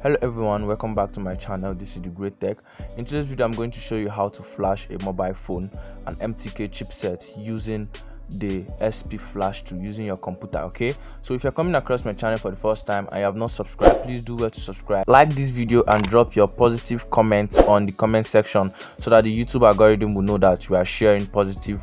Hello everyone, welcome back to my channel. This is the Great Tech. In today's video I'm going to show you how to flash a mobile phone, an MTK chipset, using the SP Flash Tool, using your computer. Okay, so if you're coming across my channel for the first time and you have not subscribed, please do well to subscribe, like this video and drop your positive comments on the comment section so that the YouTube algorithm will know that you are sharing positive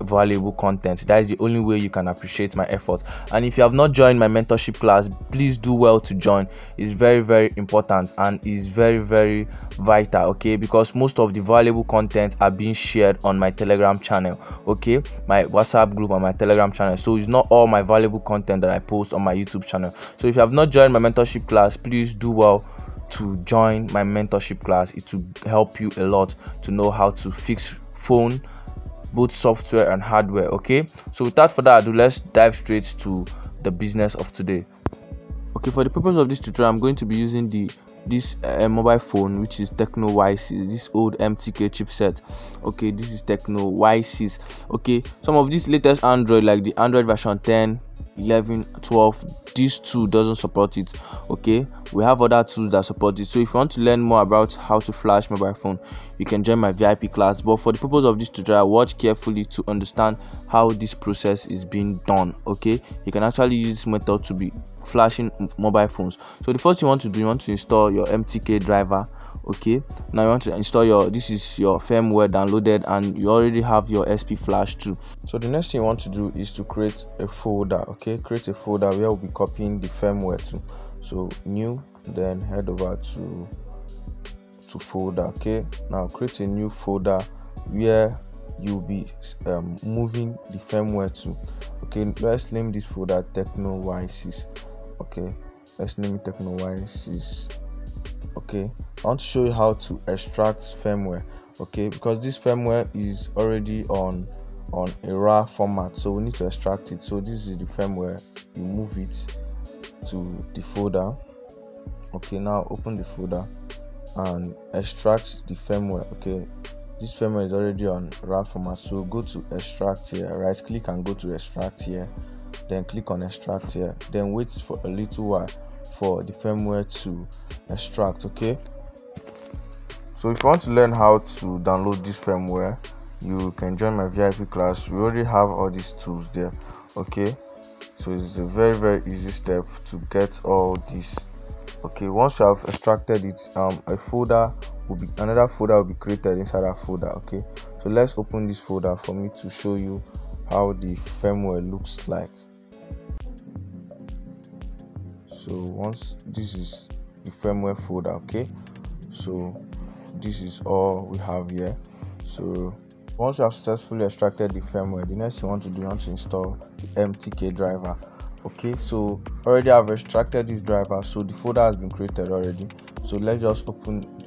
valuable content. That is the only way you can appreciate my effort. And if you have not joined my mentorship class, please do well to join. It's very, very important and is very, very vital, okay, because most of the valuable content are being shared on my Telegram channel, okay, my WhatsApp group and my Telegram channel. So it's not all my valuable content that I post on my YouTube channel. So if you have not joined my mentorship class, please do well to join my mentorship class. It will help you a lot to know how to fix phone, both software and hardware. Okay, so without further ado, let's dive straight to the business of today. Okay, for the purpose of this tutorial, I'm going to be using this mobile phone, which is Tecno Y6s, this old MTK chipset. Okay, this is Tecno Y6s. Okay, some of these latest Android, like the Android version 10, 11, 12, this tool doesn't support it. Okay, we have other tools that support it. So if you want to learn more about how to flash mobile phone, you can join my VIP class. But for the purpose of this tutorial, watch carefully to understand how this process is being done. Okay, you can actually use this method to be flashing mobile phones. So the first thing you want to do, you want to install your MTK driver. Okay, now you want to install your, this is your firmware downloaded, and you already have your SP Flash too. So the next thing you want to do is to create a folder. Okay, create a folder where we'll be copying the firmware to. So new, then head over to folder. Okay, now create a new folder where you'll be moving the firmware to. Okay, let's name this folder Tecno Y6. Okay, let's name it Tecno Y6. Okay, I want to show you how to extract firmware. Okay, because this firmware is already on a RAR format, so we need to extract it. So this is the firmware. You move it to the folder. Okay, now open the folder and extract the firmware. Okay, this firmware is already on RAR format, so go to extract here, right click and go to extract here, then click on extract here, then wait for a little while for the firmware to extract. Okay, so if you want to learn how to download this firmware, you can join my VIP class. We already have all these tools there. Okay, so it's a very, very easy step to get all this. Okay, once you have extracted it, a folder will be, another folder will be created inside that folder. Okay, so let's open this folder for me to show you how the firmware looks like. So once, this is the firmware folder. Okay, so this is all we have here. So once you have successfully extracted the firmware, the next you want to do, you want to install the MTK driver. Okay, so already I've extracted this driver, so the folder has been created already. So let's just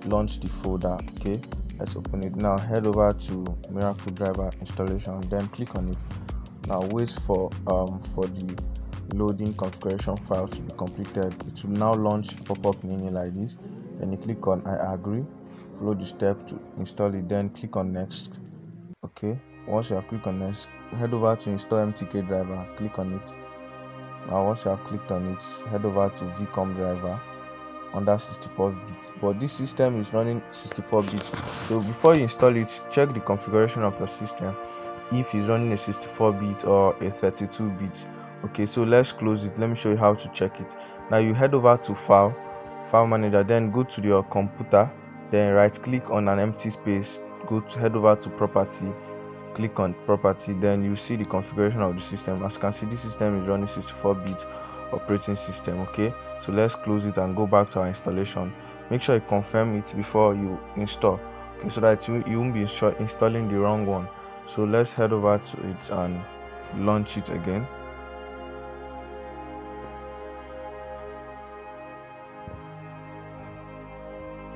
launch the folder. Okay, let's open it. Now head over to Miracle Driver installation, then click on it. Now wait for the loading configuration file to be completed. It will now launch pop-up menu like this, then you click on I agree, follow the step to install it, then click on next. Okay, once you have clicked on next, head over to install MTK driver, click on it. Now once you have clicked on it, head over to VCOM driver under 64 bits, but this system is running 64 bits. So before you install it, check the configuration of your system, if it's running a 64 bit or a 32 bit. Okay, so let's close it. Let me show you how to check it. Now you head over to file manager, then go to your computer, then right click on an empty space, go to, head over to property, click on property, then you see the configuration of the system. As you can see, this system is running 64-bit operating system. Okay, so let's close it and go back to our installation. Make sure you confirm it before you install, okay, so that you won't be installing the wrong one. So let's head over to it and launch it again.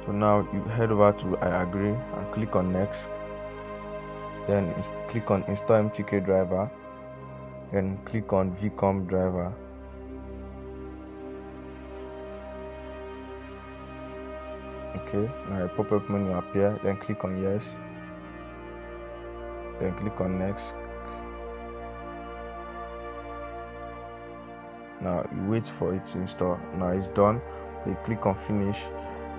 So now you head over to I agree and click on next, then click on install MTK driver, then click on VCOM driver. Okay, now a pop-up menu appear, then click on yes, then click on next. Now you wait for it to install. Now it's done. we click on finish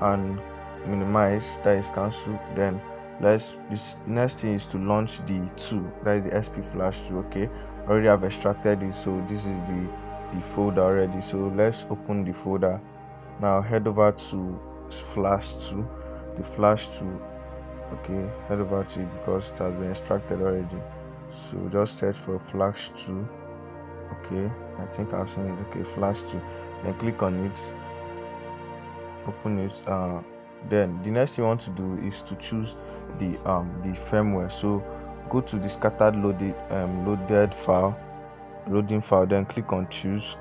and minimize, that is cancel. Then let's, this next thing is to launch the tool, that is the SP Flash tool. Okay, already I've extracted it, so this is the folder already. So let's open the folder. Now head over to Flash tool, the Flash tool. Okay, head over to it because it has been extracted already. So just search for Flash tool. Okay, I think I've seen it. Okay, Flash tool. Then click on it, open it. Then the next thing you want to do is to choose the firmware. So go to the scattered loading file, then click on choose.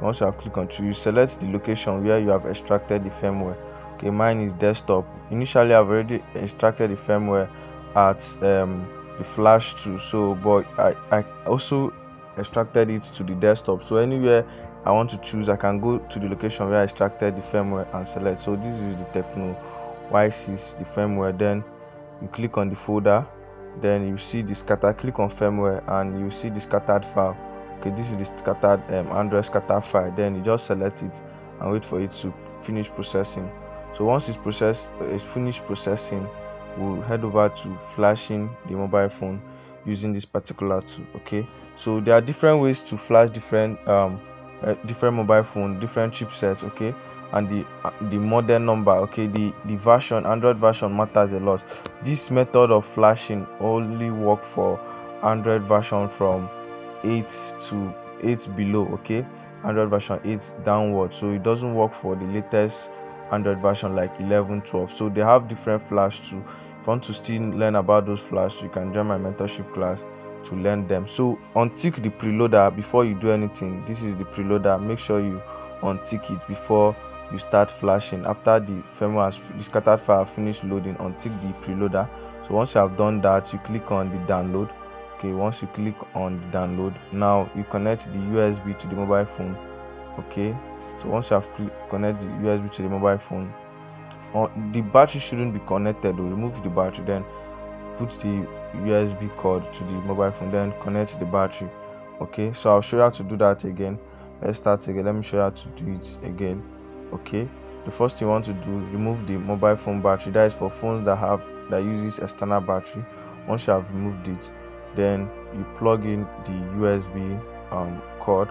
Once you have clicked on choose, select the location where you have extracted the firmware. Okay, mine is desktop. Initially I've already extracted the firmware at the Flash tool, so but I also extracted it to the desktop. So anywhere I want to choose, I can go to the location where I extracted the firmware and select. So this is the Tecno Y6s, the firmware. Then you click on the folder, then you see the scatter, click on firmware and you see the scattered file. Okay, this is the scattered Android scatter file. Then you just select it and wait for it to finish processing. So once it's finished processing, we'll head over to flashing the mobile phone using this particular tool. Okay, so there are different ways to flash different mobile phone, different chipsets. Okay, and the model number. Okay, the version, Android version matters a lot. This method of flashing only work for Android version from 8 to 8 below. Okay, Android version 8 downward, so it doesn't work for the latest Android version like 11 12. So they have different flash too. If you want to still learn about those flash, you can join my mentorship class to learn them. So untick the preloader before you do anything. This is the preloader, make sure you untick it before you start flashing. After the firmware has, the scattered file finished loading, untick the preloader. So once you have done that, you click on the download. Okay, once you click on the download, now you connect the USB to the mobile phone. Okay, so once you have connected the USB to the mobile phone, the battery shouldn't be connected. We'll remove the battery, then put the USB cord to the mobile phone, then connect the battery. Okay, so I'll show you how to do that again. Let's start again. Let me show you how to do it again. Okay, the first thing you want to do, remove the mobile phone battery. That is for phones that uses external battery. Once you have removed it, then you plug in the USB cord,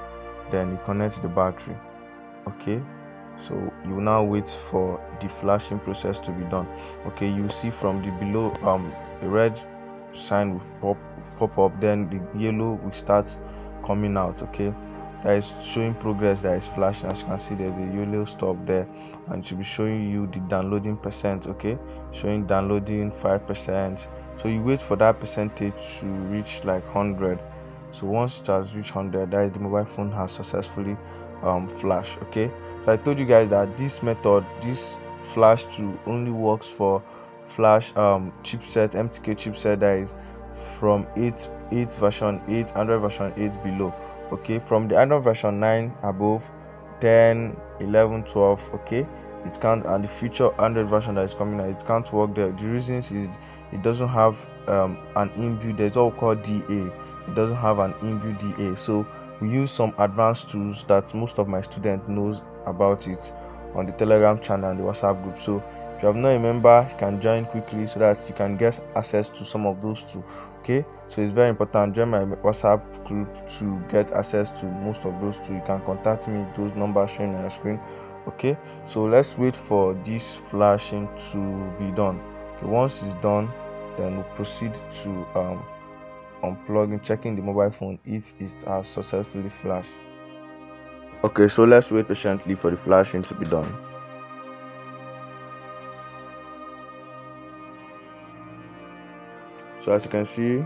then you connect the battery. Okay, so you now wait for the flashing process to be done. Okay, you see from the below a red sign will pop up, then the yellow will start coming out. Okay, that is showing progress, that is flashing. As you can see, there's a yellow stop there and it should be showing you the downloading percent. Okay, showing downloading 5%. So you wait for that percentage to reach like 100. So once it has reached 100, that is the mobile phone has successfully flash. Okay, so I told you guys that this method, this flash tool, only works for flash chipset, MTK chipset, that is from 8 version 8, Android version 8 below. Okay, from the Android version 9 above, 10 11 12, okay, it can't. And the future Android version that is coming out, it can't work there. The reasons is it doesn't have an inbuilt, there's all called DA, it doesn't have an inbuilt DA. So we use some advanced tools that most of my students knows about it on the Telegram channel and the WhatsApp group. So if you have not a member, you can join quickly so that you can get access to some of those tools. Okay, so it's very important, join my WhatsApp group to get access to most of those tools. You can contact me, those numbers showing on your screen. Okay, so let's wait for this flashing to be done. Okay, once it's done, then we'll proceed to unplugging, checking the mobile phone if it has successfully flashed. Okay, so let's wait patiently for the flashing to be done. So as you can see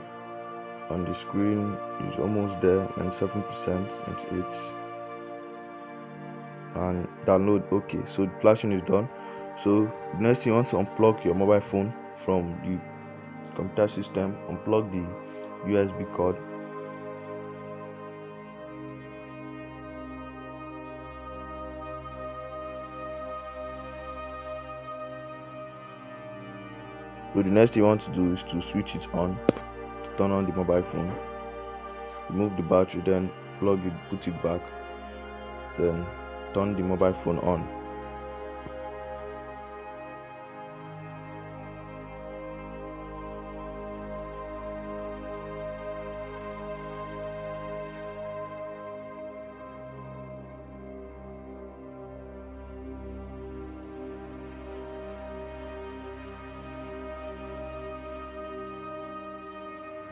on the screen, it's almost there, 97%, 98%, and download. Okay, so the flashing is done. So next thing, you want to unplug your mobile phone from the computer system, unplug the USB cord. So the next thing you want to do is to switch it on, to turn on the mobile phone, remove the battery, then plug it, put it back, then turn the mobile phone on.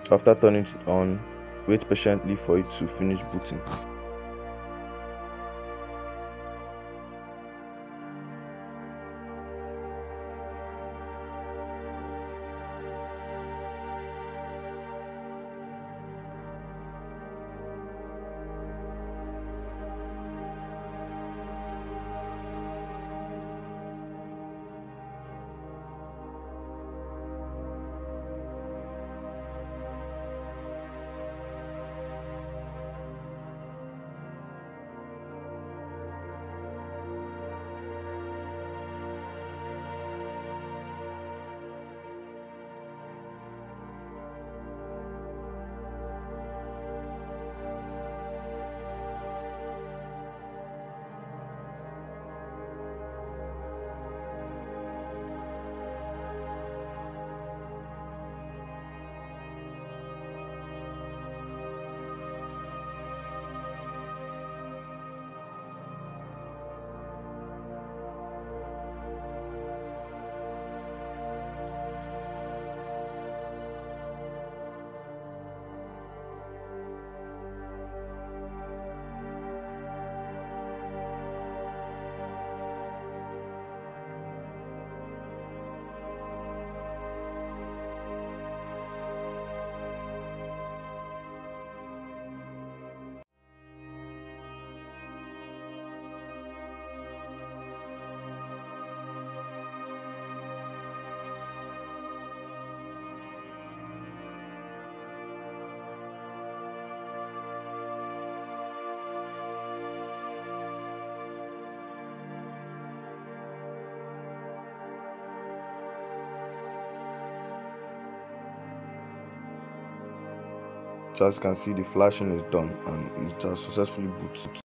So after turning it on, wait patiently for it to finish booting. So as you can see, the flashing is done and it's just successfully booted.